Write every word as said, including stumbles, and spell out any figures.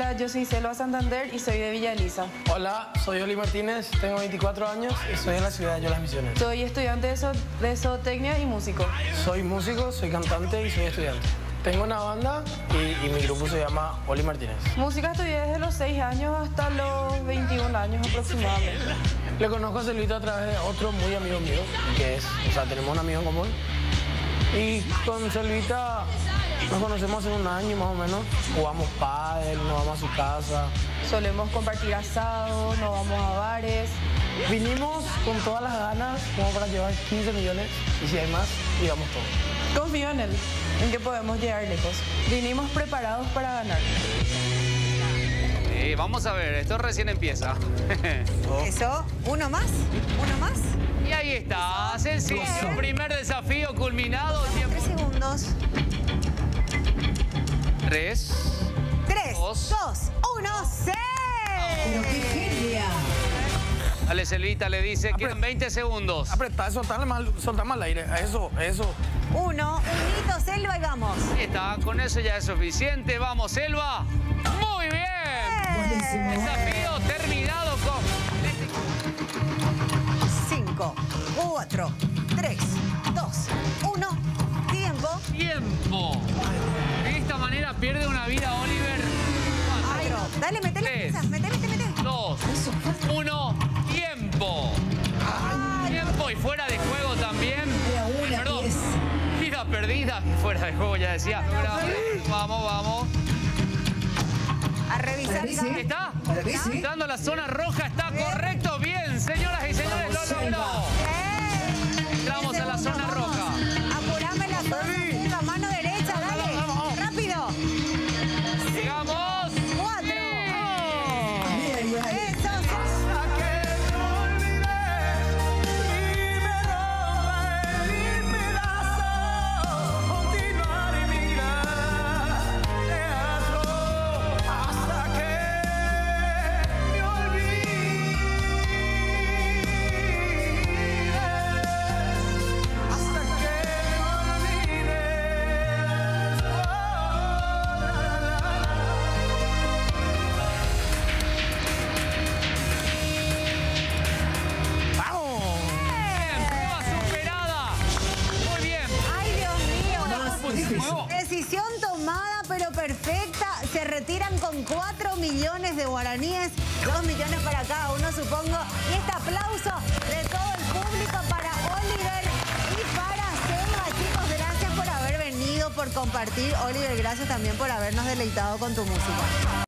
Hola, yo soy Selva Santander y soy de Villa Elisa. Hola, soy Oli Martínez, tengo veinticuatro años y soy de la ciudad de Yolas Misiones. Soy estudiante de, zo de zootecnia y músico. Soy músico, soy cantante y soy estudiante. Tengo una banda y, y mi grupo se llama Oli Martínez. Música estudié desde los seis años hasta los veintiún años aproximadamente. Le conozco a Selvita a través de otro muy amigo mío, que es, o sea, tenemos un amigo en común. Y con Selvita nos conocemos hace un año más o menos. Jugamos pádel, nos vamos a su casa. Solemos compartir asado, nos vamos a bares. Vinimos con todas las ganas, como para llevar quince millones, y si hay más, digamos todo. Confío en él, en que podemos llegar lejos. Vinimos preparados para ganar. Eh, vamos a ver, esto recién empieza. Oh. Eso, uno más, uno más. Y ahí está, sencillo, primer desafío culminado. Tres segundos. Tres. Tres, dos, dos uno, seis. Pero qué genia. Dale, Selvita, le dice, Apre quedan veinte segundos. Apretá, soltá mal, soltá mal aire, eso, eso. Uno, unito, Selva, y vamos. Ahí está, con eso ya es suficiente. Vamos, Selva. Muy bien. Buenísimo. Desafío terminado con... Cinco, cuatro, tres, dos, uno, tiempo. Tiempo. De esta manera pierde una vida, Oliver. Cuatro, Ay, no. Dale, metele, tres, mete, mete, mete. Dos, uno, tiempo. Ay, tiempo no. Y fuera de juego también. Una, Perdón. Diez. Vida perdida. Fuera de juego, ya decía. No, no, no, no. Vamos, vamos. A revisar. ¿Está? Dando la zona roja, está bien. Correcto. Bien, señoras y señores, vamos, lo logró. Entramos a la zona vamos. roja. Apurame la zona, sí. La mano derecha, vamos, dale. Vamos, vamos. Rápido. Llegamos. Cuatro. Sí. Bien, bien. Eso, hasta que me olvidé y me roba el pedazo. Continuaré mi gran teatro. Hasta que me olvidé, hasta que me olvidé, oh, la, la, la. ¡Vamos! Bien, prueba superada. Muy bien. Ay, Dios mío. Nuevo. Decisión tomada, pero perfecta. Se retiran con cuatro millones de guaraníes, dos millones para cada uno, supongo. Y este aplauso de todo el público para Oliver y para Selva. Chicos, gracias por haber venido, por compartir. Oliver, gracias también por habernos deleitado con tu música.